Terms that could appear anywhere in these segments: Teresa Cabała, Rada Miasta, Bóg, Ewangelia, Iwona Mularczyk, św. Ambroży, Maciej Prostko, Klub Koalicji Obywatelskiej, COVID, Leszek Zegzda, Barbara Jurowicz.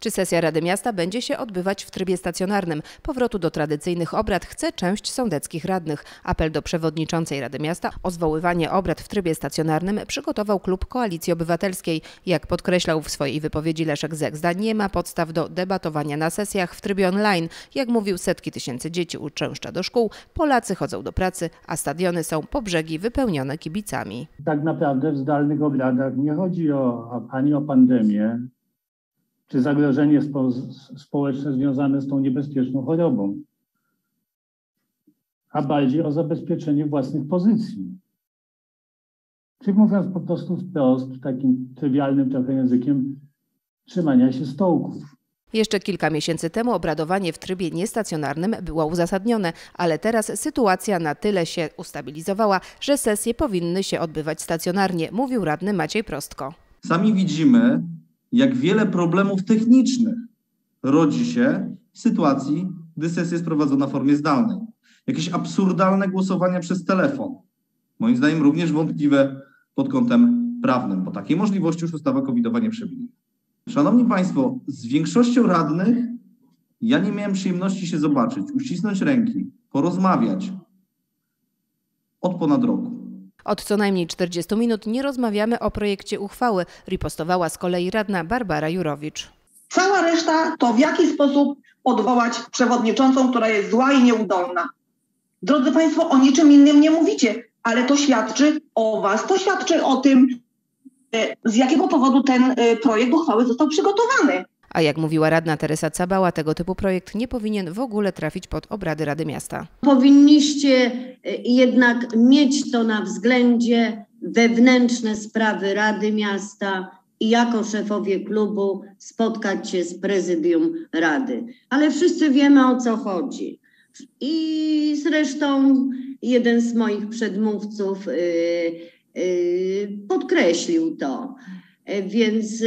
Czy sesja Rady Miasta będzie się odbywać w trybie stacjonarnym? Powrotu do tradycyjnych obrad chce część sądeckich radnych. Apel do przewodniczącej Rady Miasta o zwoływanie obrad w trybie stacjonarnym przygotował Klub Koalicji Obywatelskiej. Jak podkreślał w swojej wypowiedzi Leszek Zegzda, nie ma podstaw do debatowania na sesjach w trybie online. Jak mówił, setki tysięcy dzieci uczęszcza do szkół, Polacy chodzą do pracy, a stadiony są po brzegi wypełnione kibicami. Tak naprawdę w zdalnych obradach nie chodzi ani o pandemię, czy zagrożenie społeczne związane z tą niebezpieczną chorobą, a bardziej o zabezpieczenie własnych pozycji. Czyli mówiąc po prostu wprost, takim trywialnym trochę językiem, trzymania się stołków. Jeszcze kilka miesięcy temu obradowanie w trybie niestacjonarnym było uzasadnione, ale teraz sytuacja na tyle się ustabilizowała, że sesje powinny się odbywać stacjonarnie, mówił radny Maciej Prostko. Sami widzimy, jak wiele problemów technicznych rodzi się w sytuacji, gdy sesja jest prowadzona w formie zdalnej. Jakieś absurdalne głosowania przez telefon, moim zdaniem również wątpliwe pod kątem prawnym, bo takiej możliwości już ustawa COVID-owa nie przewiduje. Szanowni Państwo, z większością radnych ja nie miałem przyjemności się zobaczyć, uścisnąć ręki, porozmawiać od ponad roku. Od co najmniej 40 minut nie rozmawiamy o projekcie uchwały, ripostowała z kolei radna Barbara Jurowicz. Cała reszta to w jaki sposób odwołać przewodniczącą, która jest zła i nieudolna. Drodzy Państwo, o niczym innym nie mówicie, ale to świadczy o Was, to świadczy o tym, z jakiego powodu ten projekt uchwały został przygotowany. A jak mówiła radna Teresa Cabała, tego typu projekt nie powinien w ogóle trafić pod obrady Rady Miasta. Powinniście jednak mieć to na względzie wewnętrzne sprawy Rady Miasta i jako szefowie klubu spotkać się z prezydium Rady. Ale wszyscy wiemy, o co chodzi. I zresztą jeden z moich przedmówców podkreślił to, więc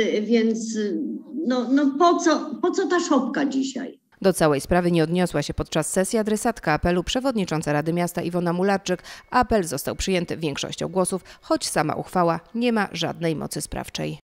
po co ta szopka dzisiaj? Do całej sprawy nie odniosła się podczas sesji adresatka apelu przewodnicząca Rady Miasta Iwona Mularczyk. Apel został przyjęty większością głosów, choć sama uchwała nie ma żadnej mocy sprawczej.